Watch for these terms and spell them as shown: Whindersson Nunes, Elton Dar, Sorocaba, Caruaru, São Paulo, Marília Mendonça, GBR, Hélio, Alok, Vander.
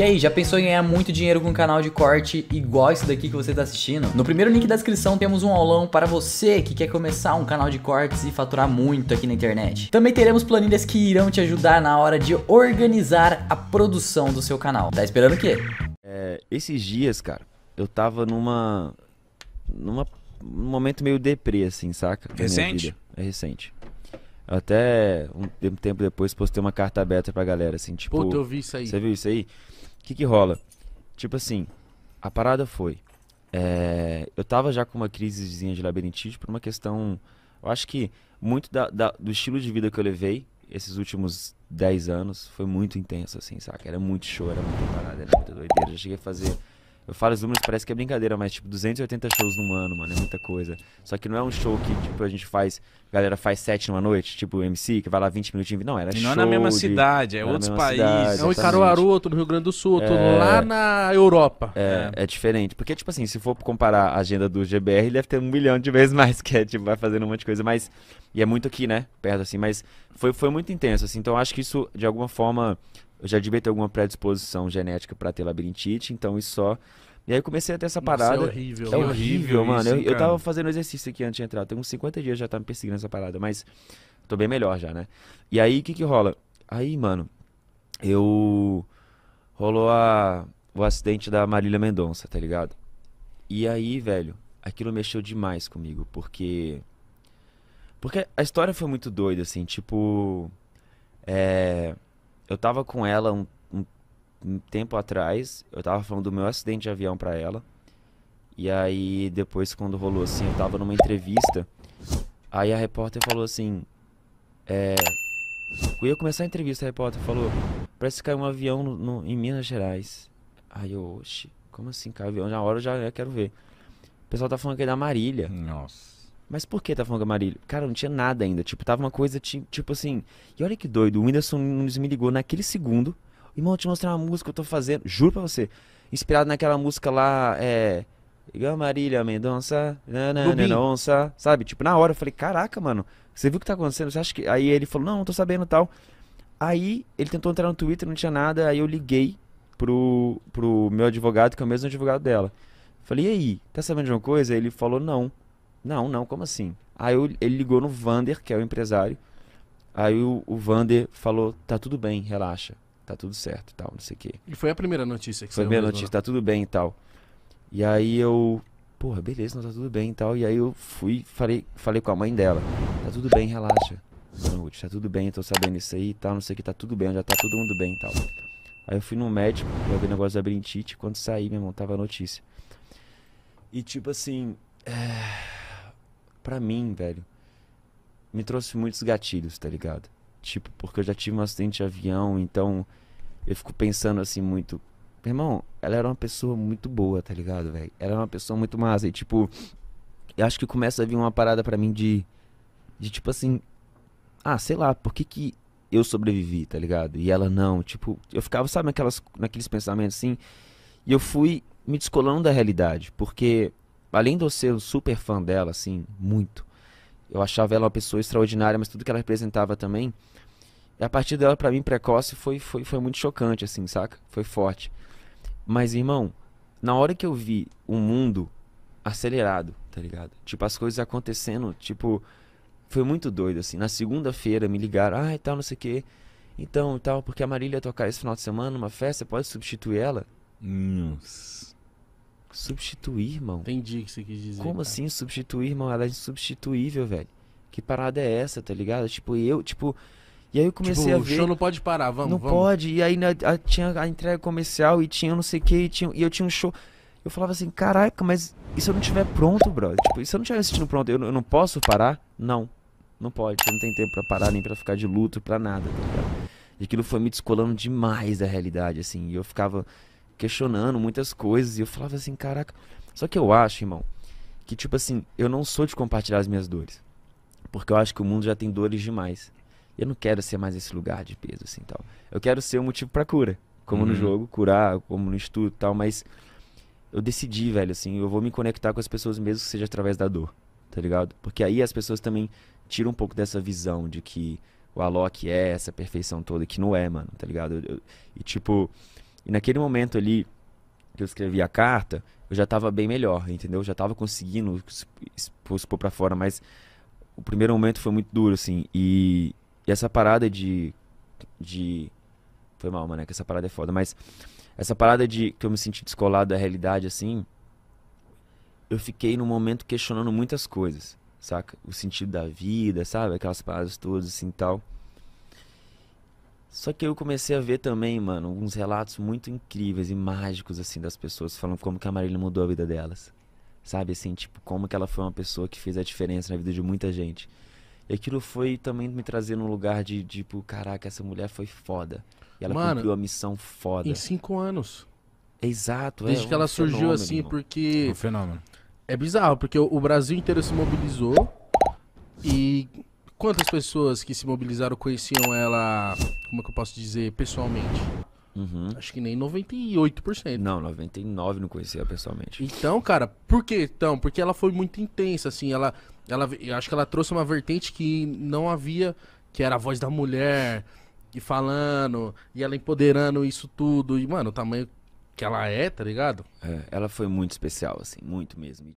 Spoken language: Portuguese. E aí, já pensou em ganhar muito dinheiro com um canal de corte igual esse daqui que você está assistindo? No primeiro link da descrição temos um aulão para você que quer começar um canal de cortes e faturar muito aqui na internet. Também teremos planilhas que irão te ajudar na hora de organizar a produção do seu canal. Tá esperando o quê? Esses dias, cara, eu tava num momento meio deprê, assim, saca? Recente? É recente. Até um tempo depois postei uma carta aberta pra galera, assim, tipo... Puta, eu vi isso aí. Você viu isso aí? O que que rola? Tipo assim, a parada foi... eu tava já com uma crisezinha de labirintite por uma questão... Eu acho que muito do estilo de vida que eu levei esses últimos 10 anos foi muito intenso, assim, saca? Era muito show, era muita parada, era muita doideira. Já cheguei a fazer... Eu falo os números, parece que é brincadeira, mas tipo, 280 shows num ano, mano, é muita coisa. Só que não é um show que, tipo, a gente faz, a galera faz 7 numa noite, tipo o MC, que vai lá 20 minutinhos. Não, era show. Não é na mesma cidade, é outros países. É um em Caruaru, outro no Rio Grande do Sul, outro lá na Europa. É diferente, porque, tipo assim, se for comparar a agenda do GBR, ele deve ter 1 milhão de vezes mais, que é, tipo, vai fazendo um monte de coisa, mas... E é muito aqui, né, perto, assim, mas foi muito intenso, assim, então eu acho que isso, de alguma forma... Eu já devia ter alguma predisposição genética pra ter labirintite, então isso só... E aí eu comecei a ter essa parada... Nossa, é horrível. É horrível, mano. Isso, eu tava fazendo exercício aqui antes de entrar. Tem uns 50 dias já tá me perseguindo essa parada, mas... Tô bem melhor já, né? E aí, o que que rola? Aí, mano, rolou o acidente da Marília Mendonça, tá ligado? E aí, velho, aquilo mexeu demais comigo, porque... Porque a história foi muito doida, assim, tipo... Eu tava com ela um tempo atrás, eu tava falando do meu acidente de avião pra ela. E aí, depois, quando rolou assim, eu tava numa entrevista. Aí a repórter falou assim... Eu ia começar a entrevista, a repórter falou... Parece que caiu um avião em Minas Gerais. Aí eu, oxe, como assim caiu um avião? Na hora eu já quero ver. O pessoal tá falando que é da Marília. Nossa. Mas por que tá falando com a Marília? Cara, não tinha nada ainda. Tipo, tava uma coisa, tipo assim... E olha que doido, o Whindersson Nunes me ligou naquele segundo. Irmão, eu te mostrar uma música que eu tô fazendo. Juro pra você. Inspirado naquela música lá, igual a Marília Mendonça, Mendonça, sabe? Tipo, na hora eu falei, caraca, mano. Você viu o que tá acontecendo? Você acha que... Aí ele falou, não tô sabendo e tal. Aí ele tentou entrar no Twitter, não tinha nada. Aí eu liguei pro meu advogado, que é o mesmo advogado dela. Falei, e aí? Tá sabendo de uma coisa? Aí ele falou, não. Não, como assim? Aí ele ligou no Vander, que é o empresário. Aí o Vander falou, tá tudo bem, relaxa, tá tudo certo e tal, não sei o quê. E foi a primeira notícia que você... Foi a primeira notícia, tá tudo bem e tal. E aí eu, porra, beleza, não tá tudo bem e tal. E aí eu fui, falei com a mãe dela, tá tudo bem, relaxa. Tá tudo bem, tô sabendo isso aí e tal, não sei o que, tá tudo bem, já tá todo mundo bem e tal. Aí eu fui no médico, eu vi o negócio da labirintite, quando saí, meu irmão, tava a notícia. E tipo assim... Pra mim, velho, me trouxe muitos gatilhos, tá ligado? Tipo, porque eu já tive um acidente de avião, então eu fico pensando assim muito... Meu irmão, ela era uma pessoa muito boa, tá ligado, velho? Ela era uma pessoa muito massa e, tipo, eu acho que começa a vir uma parada pra mim de tipo assim... Ah, sei lá, por que que eu sobrevivi, tá ligado? E ela não, tipo... Eu ficava, sabe, naqueles pensamentos assim... E eu fui me descolando da realidade, porque... Além de eu ser um super fã dela, assim, muito. Eu achava ela uma pessoa extraordinária, mas tudo que ela representava também. E a partir dela, pra mim, precoce, foi muito chocante, assim, saca? Foi forte. Mas, irmão, na hora que eu vi o mundo acelerado, tá ligado? Tipo, as coisas acontecendo, tipo... Foi muito doido, assim. Na segunda-feira me ligaram, e tal, não sei o quê. Então, e tal, porque a Marília ia tocar esse final de semana numa festa, pode substituir ela? Nossa... Substituir, irmão. Entendi o que você quis dizer. Como assim substituir, irmão? Ela é insubstituível, velho. Que parada é essa, tá ligado? Tipo, E aí eu comecei a ver... O show não pode parar, vamos. Não pode. E aí tinha a entrega comercial e tinha não sei o que. E eu tinha um show... Eu falava assim, caraca, mas e se eu não tiver pronto, brother? Tipo, e se eu não tiver assistindo pronto, eu não posso parar? Não. Não pode. Eu não tenho tempo pra parar, nem pra ficar de luto, pra nada, tá ligado? E aquilo foi me descolando demais da realidade, assim. E eu ficava... questionando muitas coisas, e eu falava assim, caraca... Só que eu acho, irmão, que tipo assim, eu não sou de compartilhar as minhas dores, porque eu acho que o mundo já tem dores demais. Eu não quero ser mais esse lugar de peso, assim, tal. Eu quero ser um motivo pra cura, como no jogo, curar, como no estudo, tal, mas eu decidi, velho, assim, eu vou me conectar com as pessoas mesmo que seja através da dor, tá ligado? Porque aí as pessoas também tiram um pouco dessa visão de que o Alok é essa perfeição toda, que não é, mano, tá ligado? E tipo... E naquele momento ali que eu escrevi a carta, eu já estava bem melhor, entendeu? Eu já estava conseguindo expor para fora, mas o primeiro momento foi muito duro, assim. E essa parada de... Foi mal, mano, que essa parada é foda, mas... Essa parada de que eu me senti descolado da realidade, assim... Eu fiquei num momento questionando muitas coisas, saca? O sentido da vida, sabe? Aquelas paradas todas, assim, e tal. Só que eu comecei a ver também, mano, alguns relatos muito incríveis e mágicos, assim, das pessoas falando como que a Marília mudou a vida delas. Sabe, assim, tipo, como que ela foi uma pessoa que fez a diferença na vida de muita gente. E aquilo foi também me trazer num lugar de, tipo, caraca, essa mulher foi foda. E ela, mano, cumpriu a missão foda. Em 5 anos. Exato, desde que ela surgiu, fenômeno, assim, irmão. Porque... É um fenômeno. É bizarro, porque o Brasil inteiro se mobilizou e... Quantas pessoas que se mobilizaram conheciam ela, como é que eu posso dizer, pessoalmente? Uhum. Acho que nem 98%. Não, 99% não conhecia pessoalmente. Então, cara, por que então? Porque ela foi muito intensa, assim, eu acho que ela trouxe uma vertente que não havia, que era a voz da mulher, e falando, e ela empoderando isso tudo, e, mano, o tamanho que ela é, tá ligado? É, ela foi muito especial, assim, muito mesmo.